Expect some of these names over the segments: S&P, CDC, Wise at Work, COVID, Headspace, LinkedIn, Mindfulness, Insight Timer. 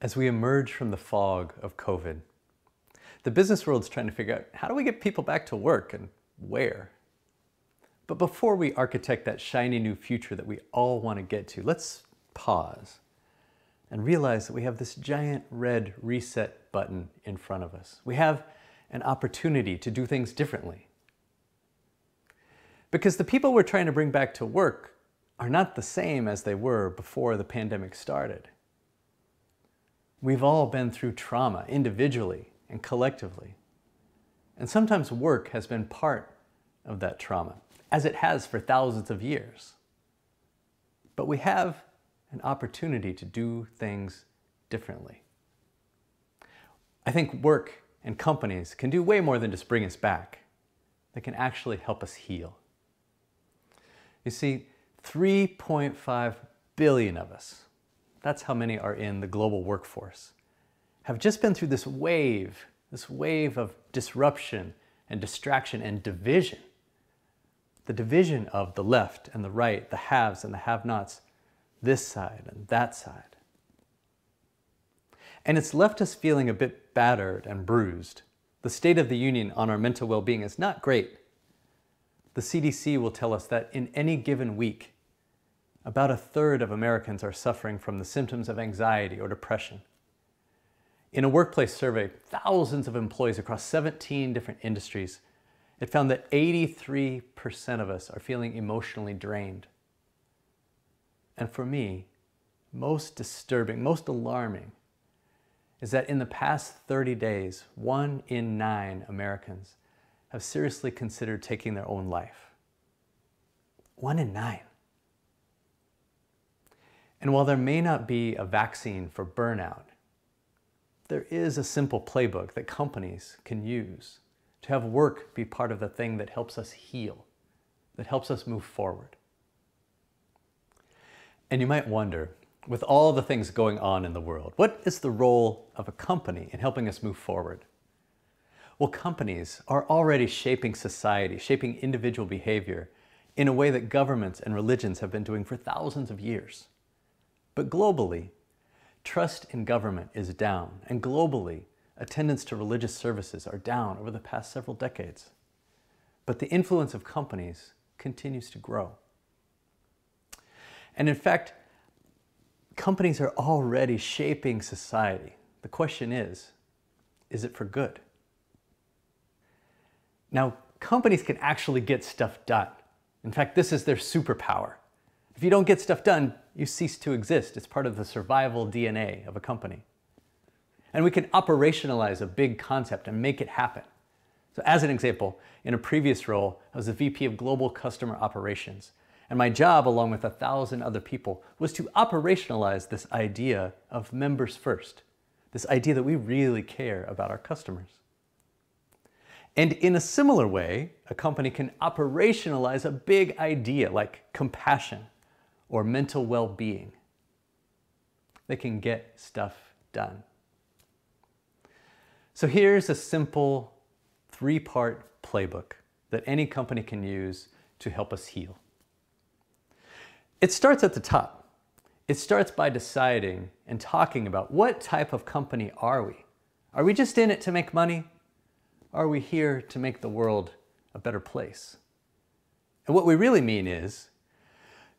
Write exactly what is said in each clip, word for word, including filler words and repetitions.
As we emerge from the fog of COVID, the business world's trying to figure out, how do we get people back to work and where? But before we architect that shiny new future that we all want to get to, let's pause and realize that we have this giant red reset button in front of us. We have an opportunity to do things differently. Because the people we're trying to bring back to work are not the same as they were before the pandemic started. We've all been through trauma individually and collectively. And sometimes work has been part of that trauma, as it has for thousands of years. But we have an opportunity to do things differently. I think work and companies can do way more than just bring us back. They can actually help us heal. You see, three point five billion of us, that's how many are in the global workforce, have just been through this wave, this wave of disruption and distraction and division. The division of the left and the right, the haves and the have-nots, this side and that side. And it's left us feeling a bit battered and bruised. The state of the union on our mental well-being is not great. The C D C will tell us that in any given week, about a third of Americans are suffering from the symptoms of anxiety or depression. In a workplace survey, thousands of employees across seventeen different industries, it found that eighty-three percent of us are feeling emotionally drained. And for me, most disturbing, most alarming, is that in the past thirty days, one in nine Americans have seriously considered taking their own life. One in nine. And while there may not be a vaccine for burnout, there is a simple playbook that companies can use to have work be part of the thing that helps us heal, that helps us move forward. And you might wonder, with all the things going on in the world, what is the role of a company in helping us move forward? Well, companies are already shaping society, shaping individual behavior in a way that governments and religions have been doing for thousands of years. But globally, trust in government is down, and globally, attendance to religious services are down over the past several decades. But the influence of companies continues to grow. And in fact, companies are already shaping society. The question is, is it for good? Now, companies can actually get stuff done. In fact, this is their superpower. If you don't get stuff done, you cease to exist. It's part of the survival D N A of a company. And we can operationalize a big concept and make it happen. So as an example, in a previous role, I was the V P of Global Customer Operations. And my job, along with a thousand other people, was to operationalize this idea of members first, this idea that we really care about our customers. And in a similar way, a company can operationalize a big idea like compassion or mental well-being. They can get stuff done. So here's a simple three-part playbook that any company can use to help us heal. It starts at the top. It starts by deciding and talking about, what type of company are we? Are we just in it to make money? Are we here to make the world a better place? And what we really mean is,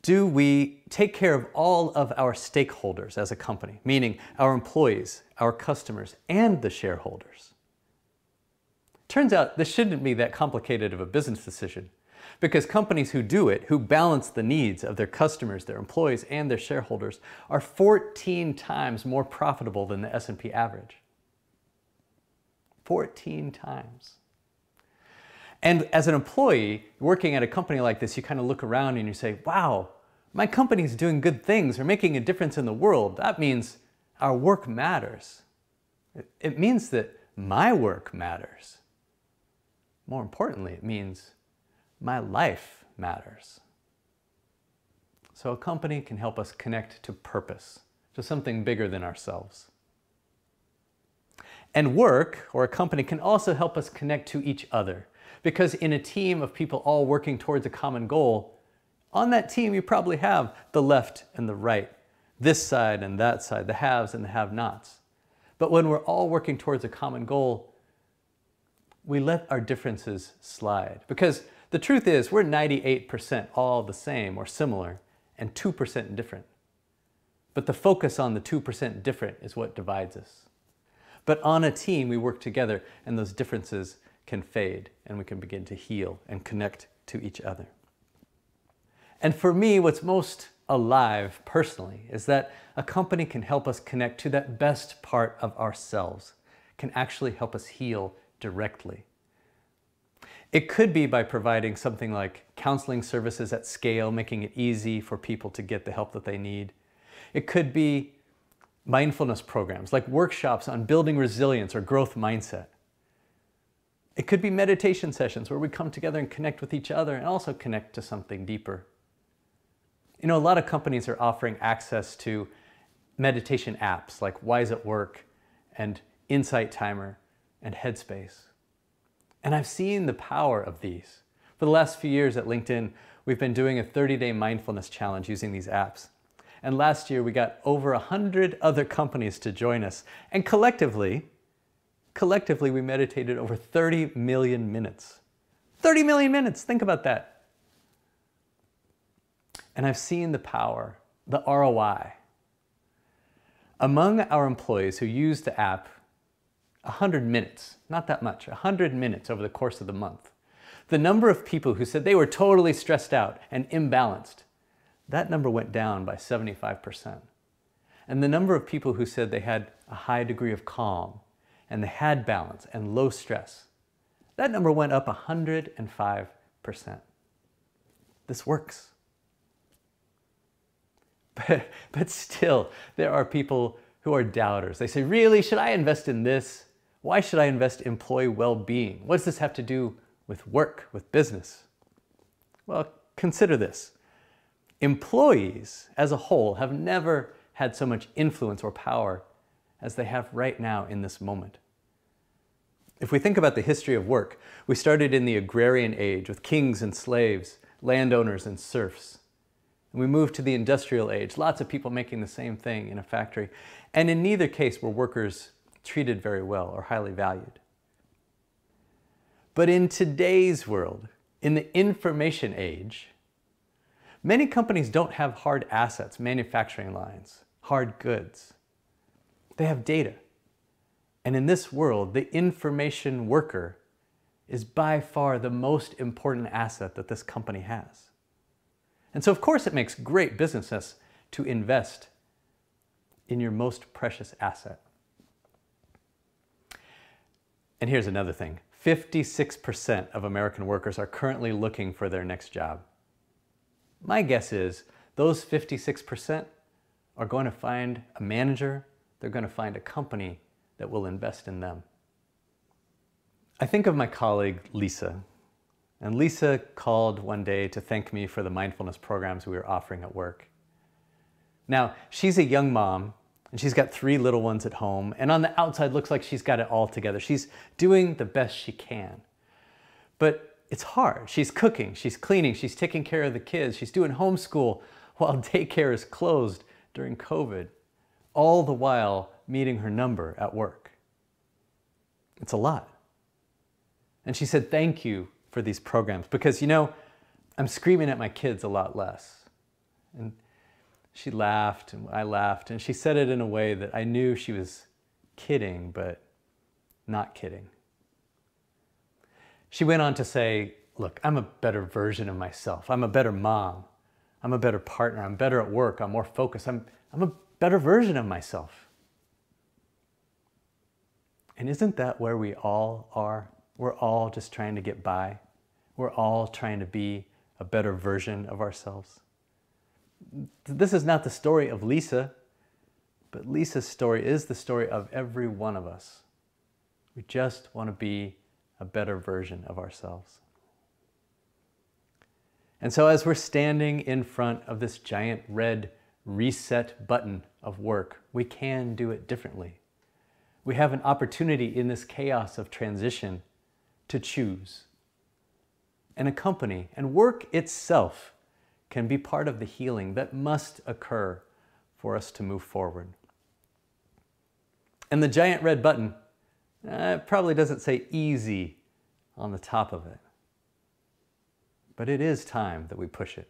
do we take care of all of our stakeholders as a company, meaning our employees, our customers, and the shareholders? Turns out this shouldn't be that complicated of a business decision, because companies who do it, who balance the needs of their customers, their employees, and their shareholders, are fourteen times more profitable than the S and P average. fourteen times. And as an employee working at a company like this, you kind of look around and you say, wow, my company's doing good things. We're making a difference in the world. That means our work matters. It means that my work matters. More importantly, it means my life matters. So a company can help us connect to purpose, to something bigger than ourselves. And work, or a company, can also help us connect to each other. Because in a team of people all working towards a common goal, on that team you probably have the left and the right, this side and that side, the haves and the have-nots. But when we're all working towards a common goal, we let our differences slide. Because the truth is, we're ninety-eight percent all the same or similar and two percent different. But the focus on the two percent different is what divides us. But on a team, we work together and those differences can fade and we can begin to heal and connect to each other. And for me, what's most alive personally is that a company can help us connect to that best part of ourselves, can actually help us heal directly. It could be by providing something like counseling services at scale, making it easy for people to get the help that they need. It could be mindfulness programs like workshops on building resilience or growth mindset. It could be meditation sessions where we come together and connect with each other and also connect to something deeper. You know, a lot of companies are offering access to meditation apps like Wise at Work and Insight Timer and Headspace. And I've seen the power of these. For the last few years at LinkedIn, we've been doing a thirty day mindfulness challenge using these apps. And last year we got over one hundred other companies to join us. And collectively, collectively we meditated over thirty million minutes. thirty million minutes, think about that. And I've seen the power, the R O I. Among our employees who use the app, one hundred minutes, not that much, one hundred minutes over the course of the month. The number of people who said they were totally stressed out and imbalanced, that number went down by seventy-five percent. And the number of people who said they had a high degree of calm and they had balance and low stress, that number went up one hundred five percent. This works. But, but still, there are people who are doubters. They say, really, should I invest in this? Why should I invest in employee well-being? What does this have to do with work, with business? Well, consider this. Employees as a whole have never had so much influence or power as they have right now in this moment. If we think about the history of work, we started in the agrarian age with kings and slaves, landowners and serfs. And we moved to the industrial age, lots of people making the same thing in a factory. And in neither case were workers treated very well or highly valued. But in today's world, in the information age, many companies don't have hard assets, manufacturing lines, hard goods. They have data. And in this world, the information worker is by far the most important asset that this company has. And so of course it makes great business sense to invest in your most precious asset. And here's another thing. fifty-six percent of American workers are currently looking for their next job. My guess is those fifty-six percent are going to find a manager, they're going to find a company that will invest in them. I think of my colleague Lisa, and Lisa called one day to thank me for the mindfulness programs we were offering at work. Now, she's a young mom, and she's got three little ones at home, and on the outside looks like she's got it all together. She's doing the best she can. But it's hard. She's cooking, she's cleaning, she's taking care of the kids, she's doing homeschool while daycare is closed during COVID, all the while meeting her number at work. It's a lot. And she said, thank you for these programs because, you know, I'm screaming at my kids a lot less. And she laughed and I laughed and she said it in a way that I knew she was kidding, but not kidding. She went on to say, look, I'm a better version of myself. I'm a better mom. I'm a better partner. I'm better at work. I'm more focused. I'm, I'm a better version of myself. And isn't that where we all are? We're all just trying to get by. We're all trying to be a better version of ourselves. This is not the story of Lisa, but Lisa's story is the story of every one of us. We just want to be a better version of ourselves. And so as we're standing in front of this giant red reset button of work, we can do it differently. We have an opportunity in this chaos of transition to choose. And a company and work itself can be part of the healing that must occur for us to move forward. And the giant red button, uh, it probably doesn't say easy on the top of it, but it is time that we push it.